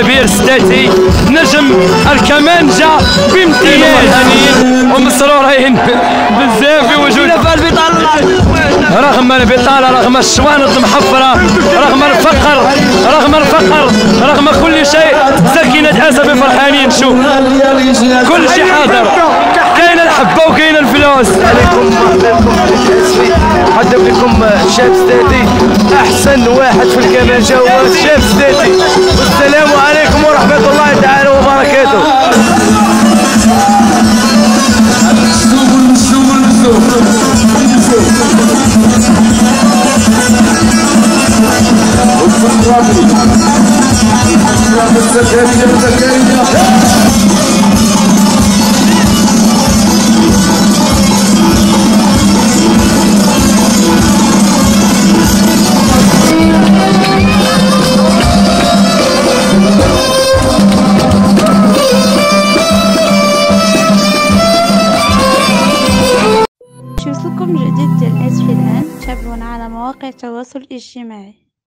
كبير ستاتي نجم الكمانجة بامتياز ومسرورين بزاف بوجودنا في البطالة، رغم البطالة، رغم الشوانط المحفرة، رغم الفقر، رغم كل شيء. سكنة أسفي فرحانين، شوف كل شيء حاضر، كاين الحبة وكاين الفلوس. عليكم نقدم لكم شاب ستاتي، أحسن واحد في الكمانجة هو الشاب ستاتي. والسلام عليكم ورحمة الله تعالى وبركاته. يوصلكم جديد ديال أسفي الآن، تابعونا على مواقع التواصل الاجتماعي.